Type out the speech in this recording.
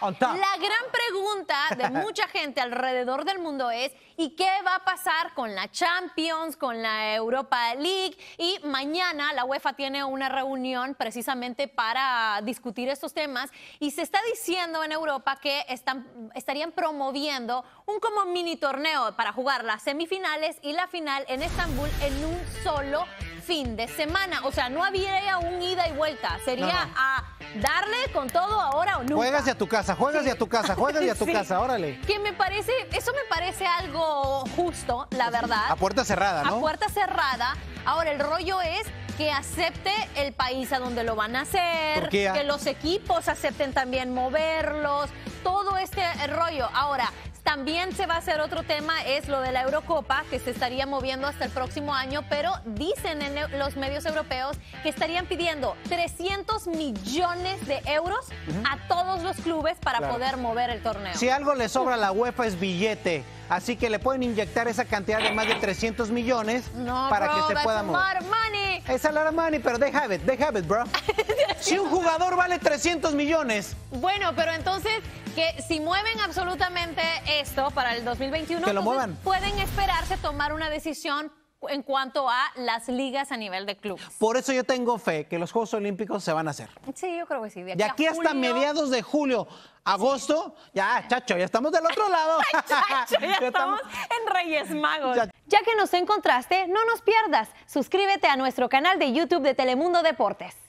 Ahora, la gran pregunta de mucha gente alrededor del mundo es ¿y qué va a pasar con la Champions, con la Europa League? Y mañana la UEFA tiene una reunión precisamente para discutir estos temas y se está diciendo en Europa que estarían promoviendo un como mini torneo para jugar las semifinales y la final en Estambul en un solo fin de semana. O sea, no había un ida y vuelta, sería a darle con todo ahora o nunca. Juegas a tu casa, juegas a tu casa, juegas a tu casa, órale. Que me parece, eso me parece algo justo, la verdad. A puerta cerrada, ¿no? A puerta cerrada. Ahora, el rollo es que acepte el país a donde lo van a hacer, Turquía, que los equipos acepten también moverlos, todo este rollo. Ahora, también se va a hacer otro tema, es lo de la Eurocopa, que se estaría moviendo hasta el próximo año, pero dicen en los medios europeos que estarían pidiendo 300 millones de euros a todos los clubes para poder mover el torneo. Si algo le sobra a la UEFA es billete, así que le pueden inyectar esa cantidad de más de 300 millones para que se pueda mover. Es a lot of money, pero they have it, bro. Si un jugador vale 300 millones. Bueno, pero entonces, que si mueven absolutamente esto para el 2021, que lo muevan, pueden esperarse tomar una decisión en cuanto a las ligas a nivel de clubes. Por eso yo tengo fe que los Juegos Olímpicos se van a hacer. Sí, yo creo que sí. De aquí hasta mediados de julio, agosto, ya, chacho, ya estamos del otro lado. Ay, chacho, ya estamos en Reyes Magos. Ya que nos encontraste, no nos pierdas. Suscríbete a nuestro canal de YouTube de Telemundo Deportes.